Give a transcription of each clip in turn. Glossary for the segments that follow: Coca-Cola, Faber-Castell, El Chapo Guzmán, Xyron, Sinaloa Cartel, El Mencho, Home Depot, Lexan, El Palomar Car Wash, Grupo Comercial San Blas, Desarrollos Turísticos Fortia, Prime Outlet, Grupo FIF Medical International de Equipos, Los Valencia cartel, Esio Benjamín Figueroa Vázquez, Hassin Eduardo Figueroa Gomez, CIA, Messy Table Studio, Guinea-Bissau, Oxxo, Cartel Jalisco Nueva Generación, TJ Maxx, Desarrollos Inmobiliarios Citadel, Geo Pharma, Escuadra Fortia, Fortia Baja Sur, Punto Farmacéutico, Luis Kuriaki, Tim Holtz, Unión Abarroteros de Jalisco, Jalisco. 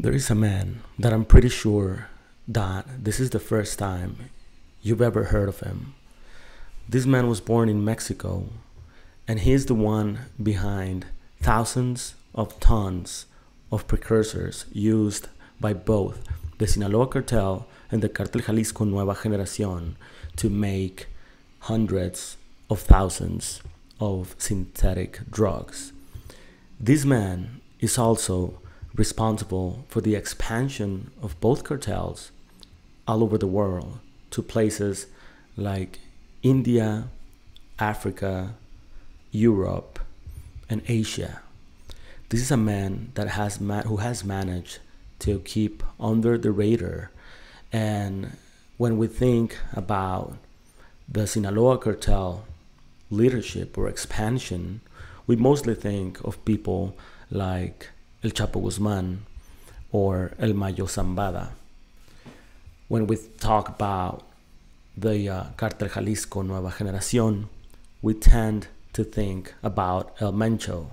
There is a man that I'm pretty sure that this is the first time you've ever heard of him. This man was born in Mexico, and he is the one behind thousands of tons of precursors used by both the Sinaloa Cartel and the Cartel Jalisco Nueva Generación to make hundreds of thousands of synthetic drugs. This man is also responsible for the expansion of both cartels all over the world to places like India, Africa, Europe, and Asia. This is a man that who has managed to keep under the radar. And when we think about the Sinaloa cartel leadership or expansion, we mostly think of people like El Chapo Guzmán or El Mayo Zambada. When we talk about the Cartel Jalisco Nueva Generación, we tend to think about El Mencho.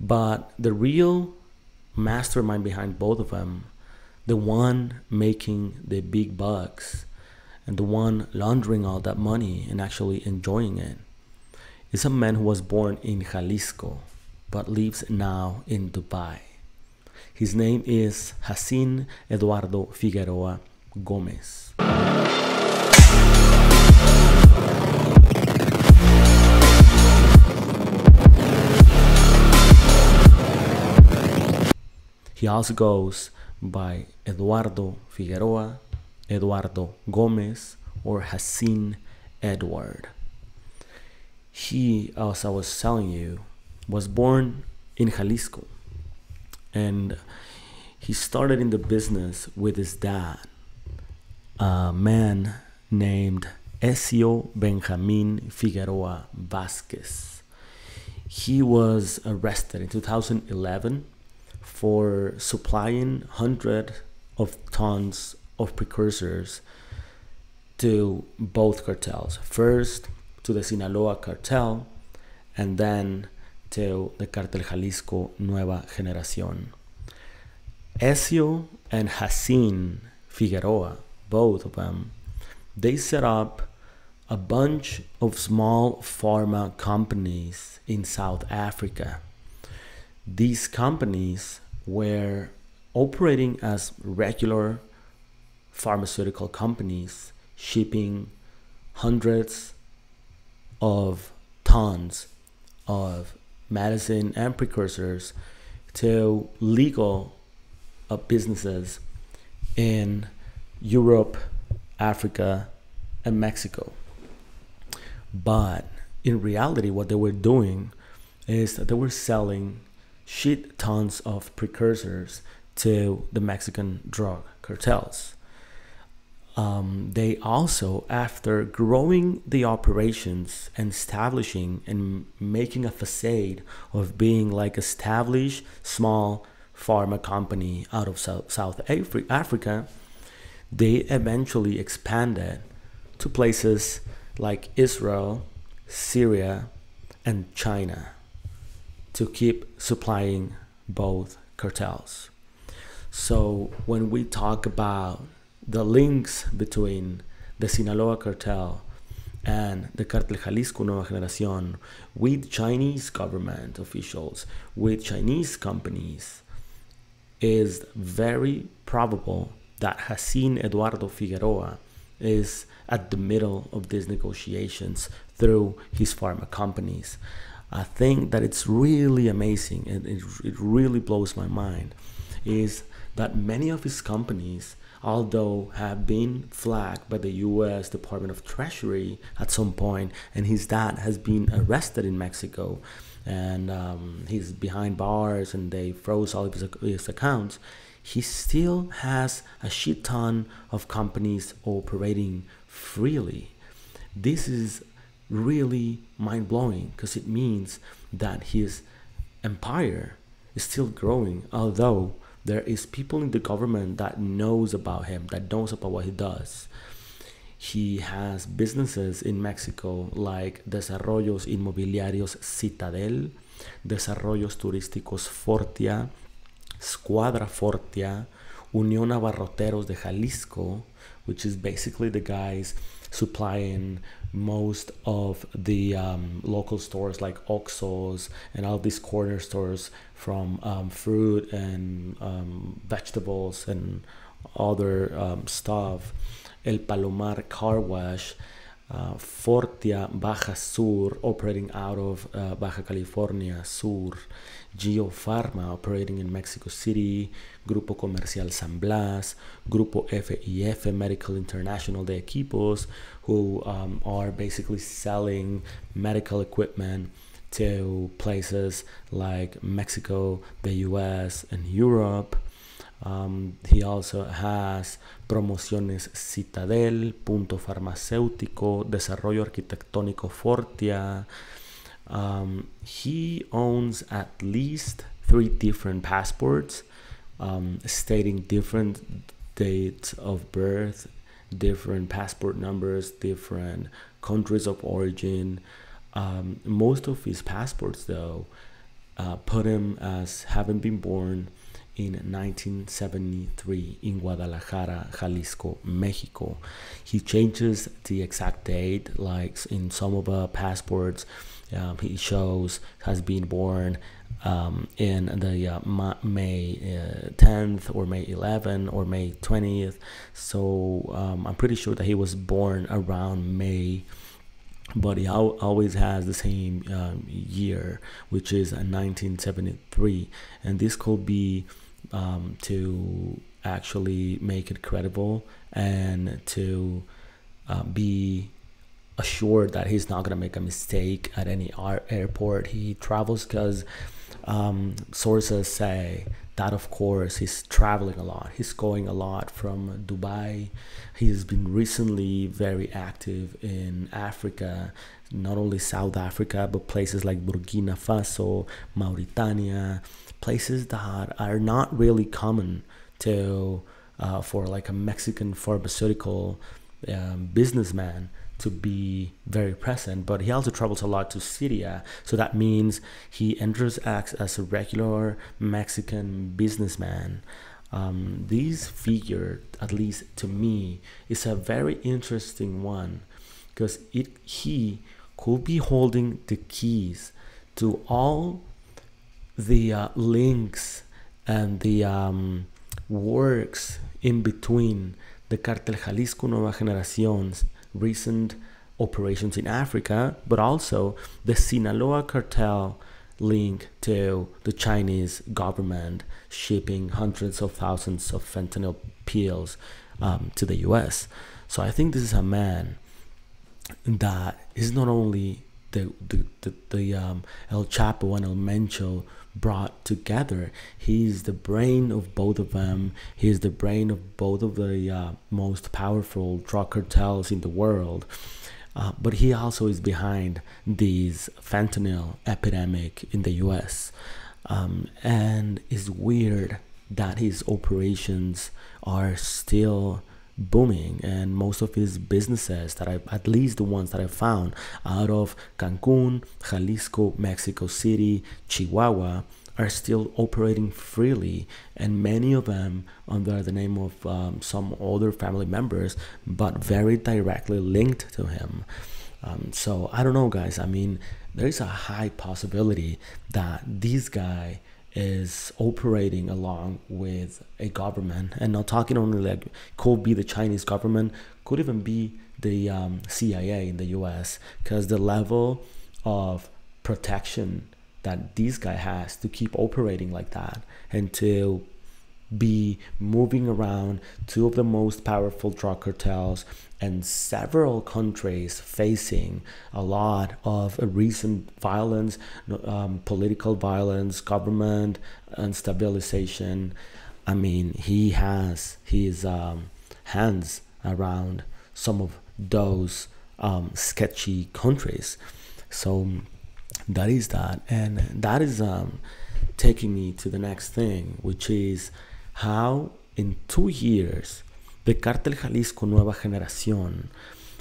But the real mastermind behind both of them, the one making the big bucks and the one laundering all that money and actually enjoying it, is a man who was born in Jalisco but lives now in Dubai. His name is Hassin Eduardo Figueroa Gomez. He also goes by Eduardo Figueroa, Eduardo Gomez, or Hassin Edward. He, as I was telling you, was born in Jalisco, and he started in the business with his dad, a man named Esio Benjamín Figueroa Vázquez. He was arrested in 2011 for supplying hundreds of tons of precursors to both cartels. First to the Sinaloa cartel, and then to the Cartel Jalisco Nueva Generación. Esio and Hassin Figueroa, both of them, they set up a bunch of small pharma companies in South Africa. These companies were operating as regular pharmaceutical companies, shipping hundreds of tons of medicine and precursors to legal businesses in Europe, Africa, and Mexico. But in reality, what they were doing is that they were selling shit tons of precursors to the Mexican drug cartels. They also, after growing the operations and establishing and making a facade of being like established small pharma company out of South Africa, they eventually expanded to places like Israel, Syria, and China to keep supplying both cartels. So when we talk about the links between the Sinaloa cartel and the Cartel Jalisco Nueva Generación with Chinese government officials, with Chinese companies, is very probable that Hassin Eduardo Figueroa is at the middle of these negotiations through his pharma companies. I think that it's really amazing, and it really blows my mind, is that many of his companies, although have been flagged by the US Department of Treasury at some point, and his dad has been arrested in Mexico, and he's behind bars and they froze all of his accounts, he still has a shit ton of companies operating freely. This is really mind-blowing, because it means that his empire is still growing, although there is people in the government that knows about him, that knows about what he does. He has businesses in Mexico like Desarrollos Inmobiliarios Citadel, Desarrollos Turísticos Fortia, Escuadra Fortia, Unión Abarroteros de Jalisco, which is basically the guys supplying most of the local stores like Oxxos and all these corner stores from fruit and vegetables and other stuff. El Palomar Car Wash, Fortia Baja Sur, operating out of Baja California Sur, Geo Pharma, operating in Mexico City, Grupo Comercial San Blas, Grupo FIF Medical International de Equipos, who are basically selling medical equipment to places like Mexico, the US, and Europe. He also has Promociones Citadel, Punto Farmacéutico, Desarrollo Arquitectónico Fortia. He owns at least 3 different passports stating different dates of birth, different passport numbers, different countries of origin. Most of his passports, though, put him as having been born in 1973 in Guadalajara, Jalisco, Mexico. He changes the exact date, like in some of the passports he shows has been born in the May 10th or May 11th or May 20th. So I'm pretty sure that he was born around May, but he always has the same year, which is 1973. And this could be to actually make it credible and to be assured that he's not gonna make a mistake at any airport he travels, because sources say that, of course, he's traveling a lot, he's going a lot from Dubai. He's been recently very active in Africa, not only South Africa, but places like Burkina Faso, Mauritania, places that are not really common to for like a Mexican pharmaceutical businessman to be very present. But he also travels a lot to Syria, so that means he acts as a regular Mexican businessman. This figure, at least to me, is a very interesting one, because he could be holding the keys to all the links and the works in between the Cartel Jalisco Nueva Generacion's recent operations in Africa, but also the Sinaloa cartel link to the Chinese government shipping hundreds of thousands of fentanyl pills to the US. So I think this is a man that is not only the El Chapo and El Mencho brought together. He's the brain of both of them. He's the brain of both of the most powerful drug cartels in the world. But he also is behind this fentanyl epidemic in the US. And it's weird that his operations are still booming, and most of his businesses that I've, at least the ones that I found out of Cancun, Jalisco, Mexico City, Chihuahua, are still operating freely, and many of them under the name of some older family members, but very directly linked to him. So I don't know, guys. I mean, there is a high possibility that this guy is operating along with a government, and not talking only like could be the Chinese government, could even be the CIA in the US, because the level of protection that this guy has to keep operating like that and to be moving around 2 of the most powerful drug cartels and several countries facing a lot of recent violence, political violence, government unstabilization. I mean, he has his hands around some of those sketchy countries. So that is that, and that is taking me to the next thing, which is how in 2 years the Cartel Jalisco Nueva Generación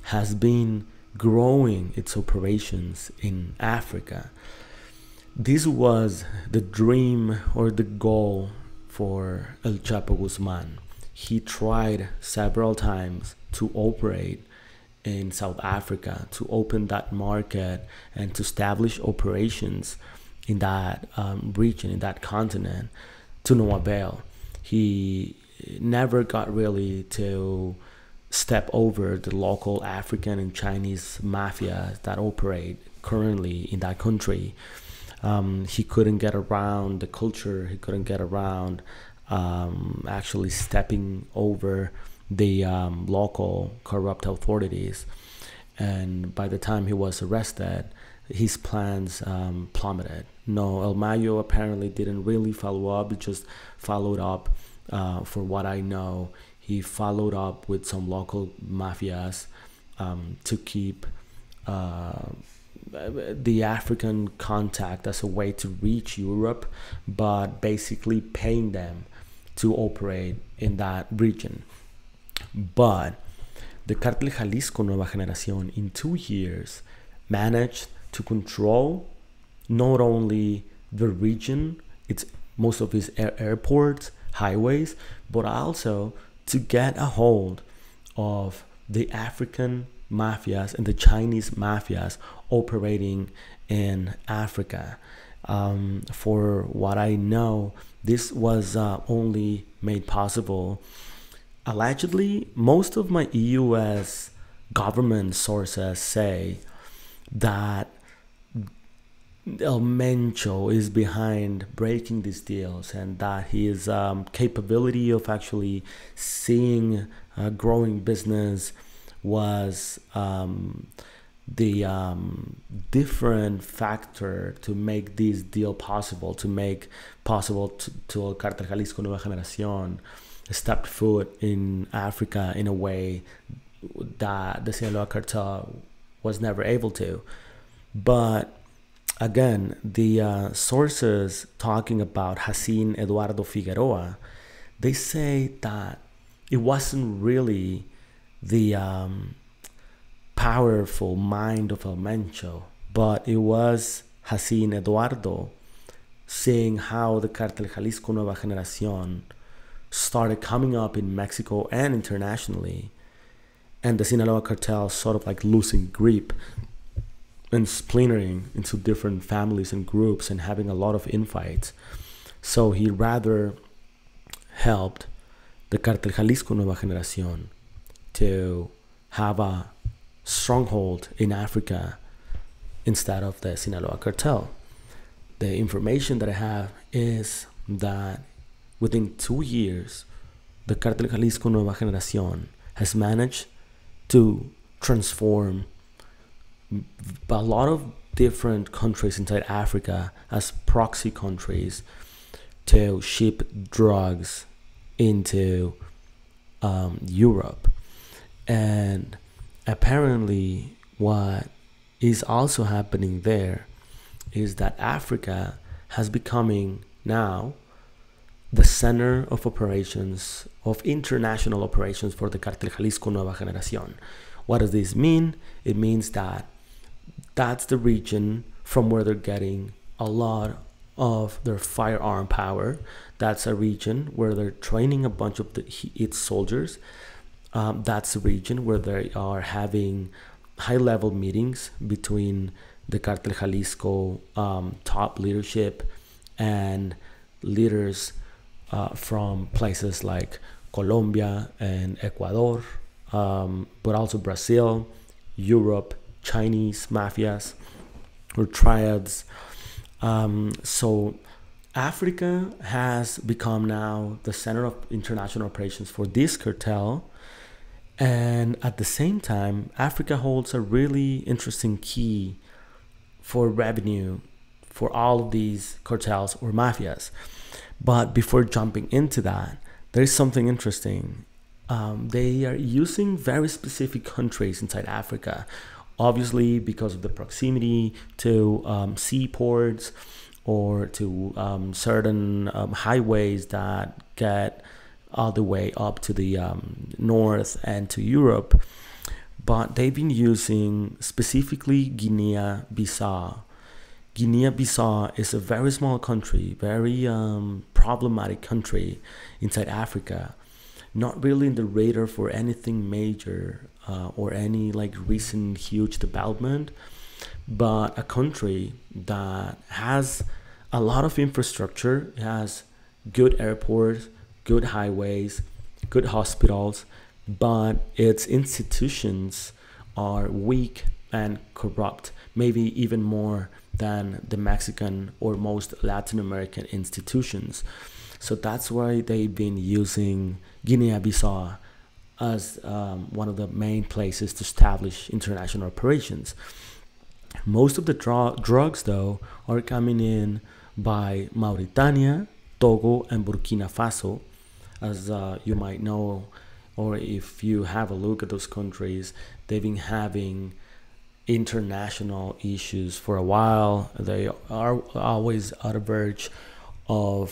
has been growing its operations in Africa. This was the dream or the goal for El Chapo Guzmán. He tried several times to operate in South Africa, to open that market and to establish operations in that region, in that continent, to no avail. He never got really to step over the local African and Chinese mafia that operate currently in that country. He couldn't get around the culture. He couldn't get around actually stepping over the local corrupt authorities. And by the time he was arrested, his plans plummeted. No, El Mayo apparently didn't really follow up. He just followed up, for what I know, he followed up with some local mafias to keep the African contact as a way to reach Europe, but basically paying them to operate in that region. But the Cartel Jalisco Nueva Generación in 2 years managed to control not only the region, its most of its airports, highways, but also to get a hold of the African mafias and the Chinese mafias operating in Africa. For what I know, this was only made possible, allegedly, most of my U.S. government sources say that El Mencho is behind breaking these deals, and that his capability of actually seeing a growing business was the different factor to make this deal possible, to make possible to Cartel Jalisco Nueva Generación step foot in Africa in a way that the Sinaloa Cartel was never able to. But again, the sources talking about Hassin Eduardo Figueroa, they say that it wasn't really the powerful mind of El Mencho, but it was Hassin Eduardo seeing how the Cartel Jalisco Nueva Generación started coming up in Mexico and internationally, and the Sinaloa Cartel sort of like losing grip and splintering into different families and groups and having a lot of infights. So he rather helped the Cartel Jalisco Nueva Generación to have a stronghold in Africa instead of the Sinaloa Cartel. The information that I have is that within 2 years, the Cartel Jalisco Nueva Generación has managed to transform a lot of different countries inside Africa as proxy countries to ship drugs into Europe. And apparently what is also happening there is that Africa has becoming now the center of operations, of international operations for the Cartel Jalisco Nueva Generación. What does this mean? It means that that's the region from where they're getting a lot of their firearm power. That's a region where they're training a bunch of its soldiers. That's a region where they are having high-level meetings between the Cartel Jalisco top leadership and leaders from places like Colombia and Ecuador, but also Brazil, Europe, Chinese mafias or triads. So Africa has become now the center of international operations for this cartel. And at the same time, Africa holds a really interesting key for revenue for all of these cartels or mafias. But before jumping into that, there is something interesting. They are using very specific countries inside Africa, obviously because of the proximity to seaports or to certain highways that get all the way up to the north and to Europe. But they've been using specifically Guinea-Bissau. Guinea-Bissau is a very small country, very problematic country inside Africa, not really in the radar for anything major or any like recent huge development, but a country that has a lot of infrastructure, has good airports, good highways, good hospitals, but its institutions are weak and corrupt, maybe even more than the Mexican or most Latin American institutions. So that's why they've been using Guinea-Bissau as one of the main places to establish international operations. Most of the drugs, though, are coming in by Mauritania, Togo, and Burkina Faso. As you might know, or if you have a look at those countries, they've been having international issues for a while. They are always on the verge of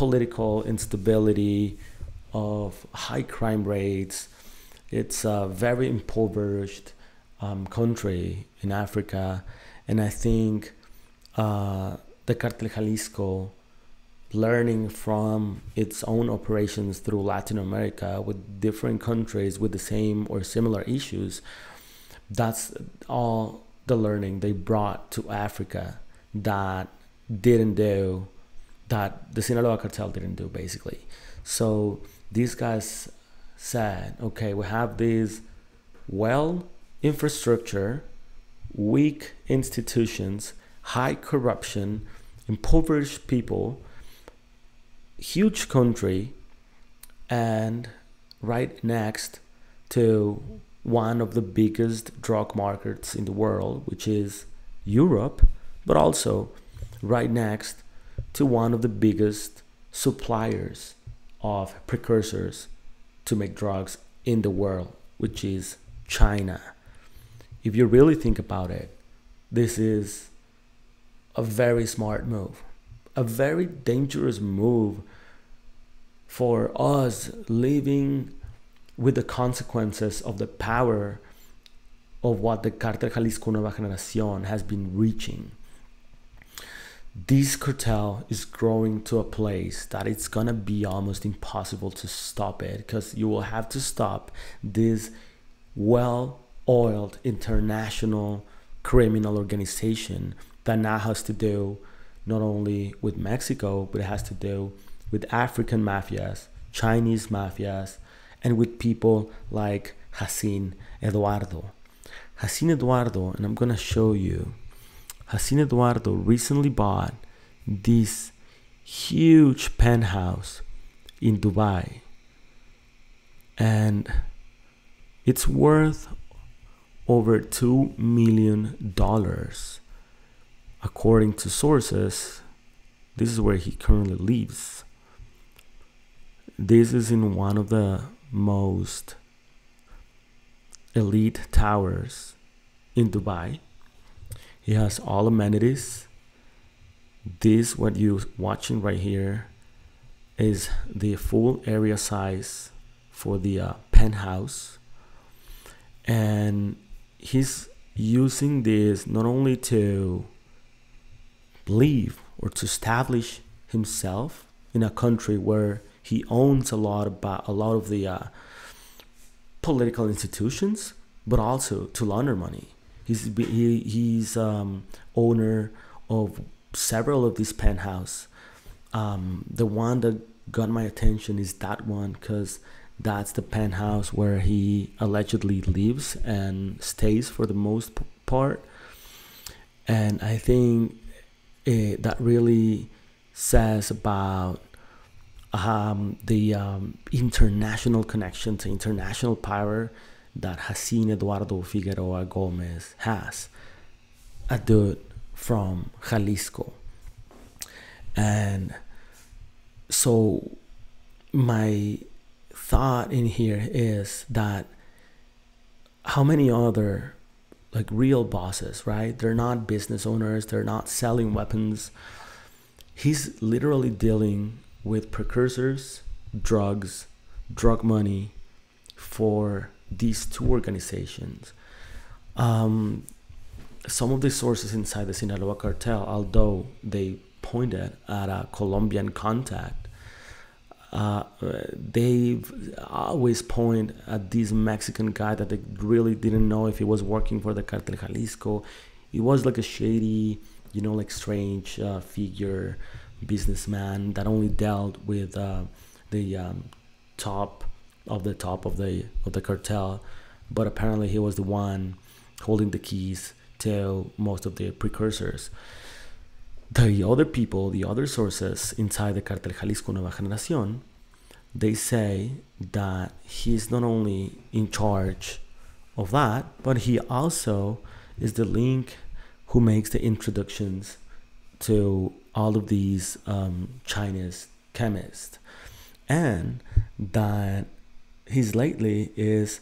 political instability, of high crime rates. It's a very impoverished country in Africa, and I think the Cartel Jalisco, learning from its own operations through Latin America with different countries with the same or similar issues, that's all the learning they brought to Africa that didn't do, that the Sinaloa cartel didn't do, basically. So these guys said, okay, we have these well infrastructure, weak institutions, high corruption, impoverished people, huge country, and right next to one of the biggest drug markets in the world, which is Europe, but also right next to one of the biggest suppliers of precursors to make drugs in the world, which is China. If you really think about it, this is a very smart move, a very dangerous move for us, living with the consequences of the power of what the Cartel Jalisco Nueva Generación has been reaching. This cartel is growing to a place that it's gonna be almost impossible to stop it, because you will have to stop this well-oiled international criminal organization that now has to do not only with Mexico, but it has to do with African mafias, Chinese mafias, and with people like Hassin Eduardo. Hassin Eduardo, and I'm gonna show you, Hassin Eduardo recently bought this huge penthouse in Dubai, and it's worth over $2 million. According to sources, this is where he currently lives. This is in one of the most elite towers in Dubai. He has all amenities. This, what you're watching right here, is the full area size for the penthouse. And he's using this not only to leave or to establish himself in a country where he owns a lot of the political institutions, but also to launder money. He's owner of several of these penthouses. The one that got my attention is that one, because that's the penthouse where he allegedly lives and stays for the most part. And I think that really says about the international connection to international power that Hassin Eduardo Figueroa Gomez has, a dude from Jalisco. And so my thought in here is that how many other like real bosses, right? They're not business owners. They're not selling weapons. He's literally dealing with precursors, drugs, drug money for these two organizations. Some of the sources inside the Sinaloa cartel, although they pointed at a Colombian contact, they always point at this Mexican guy that they really didn't know if he was working for the Cartel Jalisco. He was like a shady, you know, like strange figure, businessman that only dealt with the top of the cartel, but apparently he was the one holding the keys to most of the precursors. The other people, the other sources inside the Cartel Jalisco Nueva Generación, they say that he's not only in charge of that, but he also is the link who makes the introductions to all of these Chinese chemists, and that he's lately is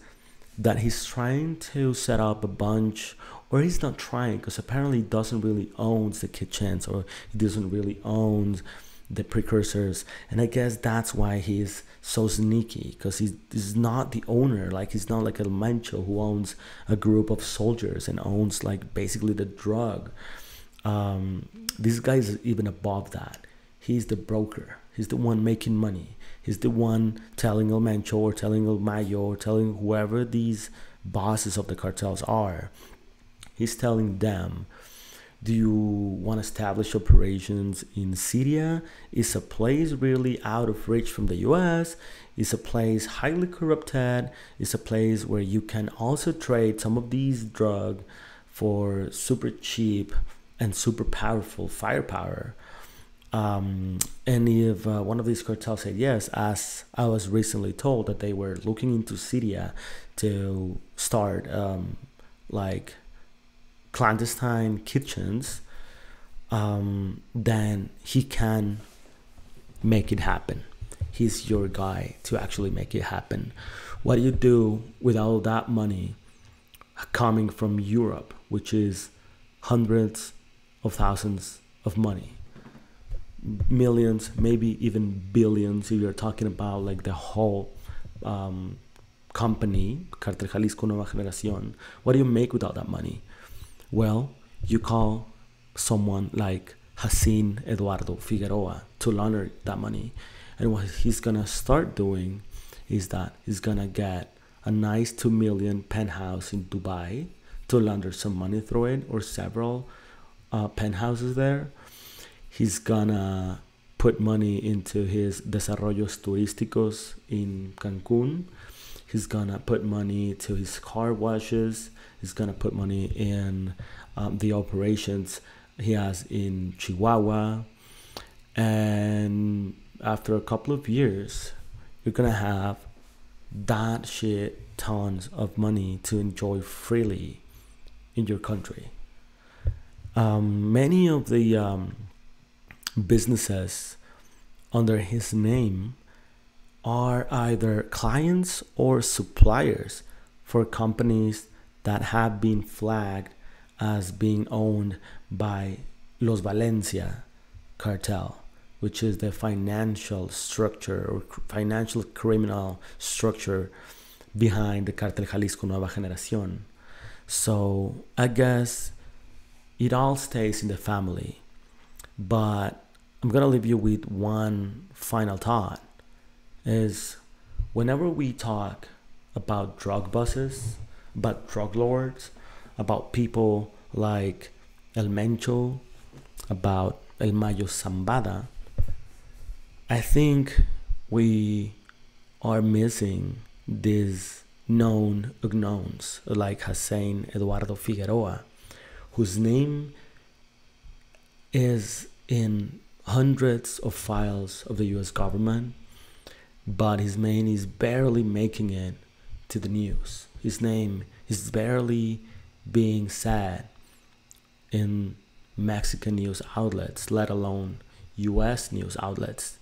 that he's trying to set up a bunch, or he's not trying, because apparently he doesn't really own the kitchens, or he doesn't really own the precursors. And I guess that's why he's so sneaky, because he's not the owner. Like, he's not like El Mencho who owns a group of soldiers and owns like basically the drug. This guy is even above that. He's the broker. He's the one making money. He's the one telling El Mencho or telling El Mayo or telling whoever these bosses of the cartels are. He's telling them, do you want to establish operations in Syria? It's a place really out of reach from the US. It's a place highly corrupted. It's a place where you can also trade some of these drugs for super cheap and super powerful firepower. And if one of these cartels said yes, as I was recently told that they were looking into Syria to start like clandestine kitchens, then he can make it happen. He's your guy to actually make it happen. What do you do with all that money coming from Europe, which is hundreds of thousands of money, millions, maybe even billions, if you're talking about like the whole company, Cartel Jalisco Nueva Generación? What do you make with all that money? Well, you call someone like Hassin Eduardo Figueroa to launder that money. And what he's going to start doing is that he's going to get a nice 2 million penthouse in Dubai to launder some money through it, or several penthouses there. He's going to put money into his Desarrollos Turísticos in Cancun. He's going to put money to his car washes. He's going to put money in the operations he has in Chihuahua. And after a couple of years, you're going to have that shit tons of money to enjoy freely in your country. Many of the businesses under his name are either clients or suppliers for companies that have been flagged as being owned by Los Valencia cartel, which is the financial structure or financial criminal structure behind the Cartel Jalisco Nueva Generación. So I guess it all stays in the family, but I'm gonna leave you with one final thought. Is whenever we talk about drug bosses, about drug lords, about people like El Mencho, about El Mayo Zambada, I think we are missing these known unknowns like Hassin Eduardo Figueroa, whose name is in hundreds of files of the US government, but his name is barely making it to the news. His name is barely being said in Mexican news outlets, let alone US news outlets.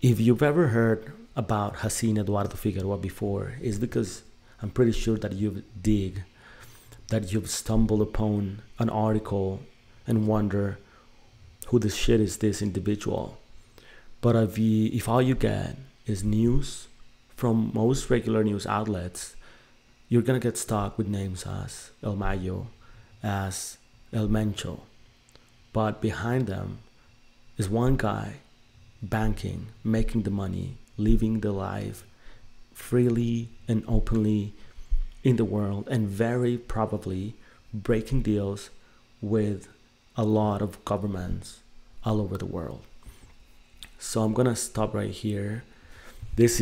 If you've ever heard about Hassin Eduardo Figueroa before, it's because I'm pretty sure that you've stumbled upon an article and wonder who the shit is this individual. But if all you get is news from most regular news outlets, you're gonna get stuck with names as El Mayo, as El Mencho. But behind them, is one guy banking, making the money, living the life freely and openly in the world, and very probably breaking deals with a lot of governments all over the world. So I'm gonna stop right here. This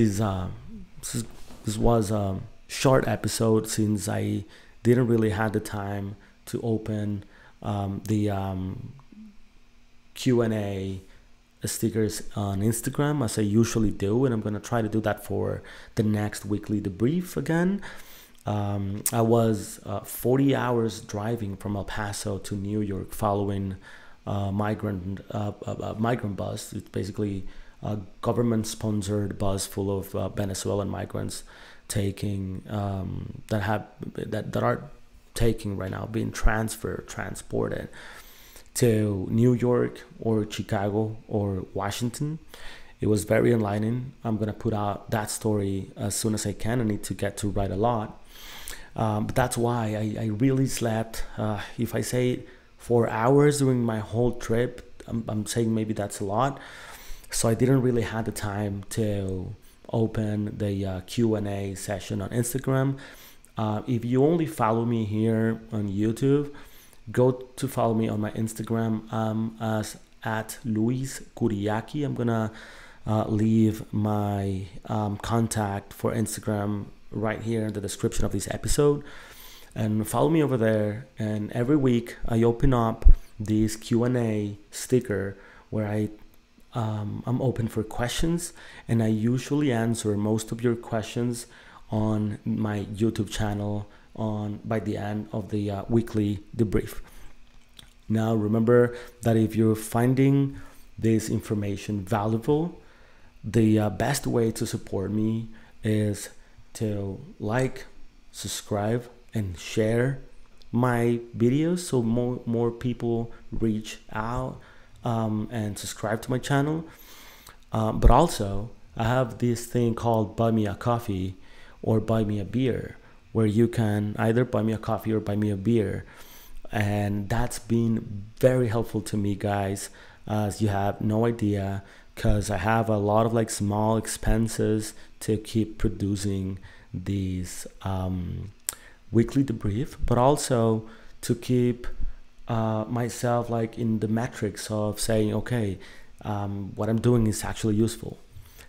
was a short episode, since I didn't really have the time to open the Q&A stickers on Instagram as I usually do, and I'm gonna try to do that for the next weekly debrief again. I was 40 hours driving from El Paso to New York following migrant bus. It's basically a government-sponsored bus full of Venezuelan migrants taking that are taking right now, being transported to New York or Chicago or Washington. It was very enlightening. I'm gonna put out that story as soon as I can. I need to get to write a lot. But that's why I really slept. If I say 4 hours during my whole trip, I'm saying maybe that's a lot. So I didn't really have the time to open the Q&A session on Instagram. If you only follow me here on YouTube, go to follow me on my Instagram as at Luis Kuriaki. I'm gonna leave my contact for Instagram right here in the description of this episode, and follow me over there. And every week I open up this Q&A sticker where I'm open for questions, and I usually answer most of your questions on my YouTube channel by the end of the weekly debrief. Now, remember that if you're finding this information valuable, the best way to support me is to like, subscribe, and share my videos so more people reach out and subscribe to my channel. But also, I have this thing called Buy Me a Coffee or Buy Me a Beer, where you can either buy me a coffee or buy me a beer. And that's been very helpful to me, guys, as you have no idea, because I have a lot of like small expenses to keep producing these weekly debrief, but also to keep myself like in the metrics of saying, okay, what I'm doing is actually useful.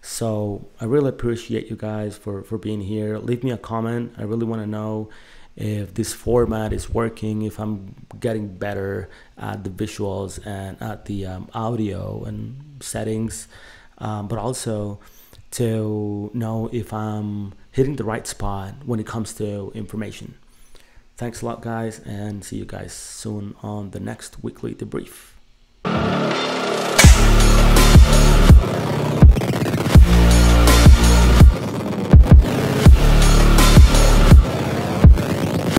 So I really appreciate you guys for being here. Leave me a comment. I really want to know if this format is working, if I'm getting better at the visuals and at the audio and settings, but also to know if I'm hitting the right spot when it comes to information. Thanks a lot, guys, and see you guys soon on the next weekly debrief.